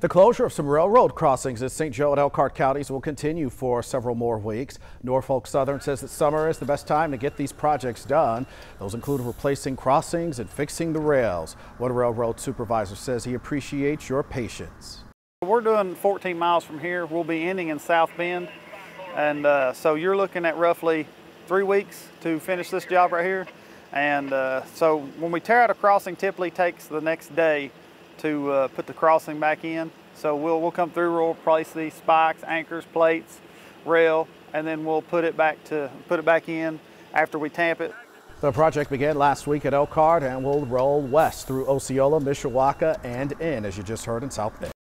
The closure of some railroad crossings in St. Joe and Elkhart counties will continue for several more weeks. Norfolk Southern says that summer is the best time to get these projects done. Those include replacing crossings and fixing the rails. One railroad supervisor says he appreciates your patience. We're doing 14 miles from here. We'll be ending in South Bend. And so you're looking at roughly 3 weeks to finish this job right here. And so when we tear out a crossing, typically takes the next day to put the crossing back in. So we'll come through, we'll replace these spikes, anchors, plates, rail, and then we'll put it back in after we tamp it. The project began last week at Elkhart and will roll west through Osceola, Mishawaka, and in, as you just heard, in South Bend.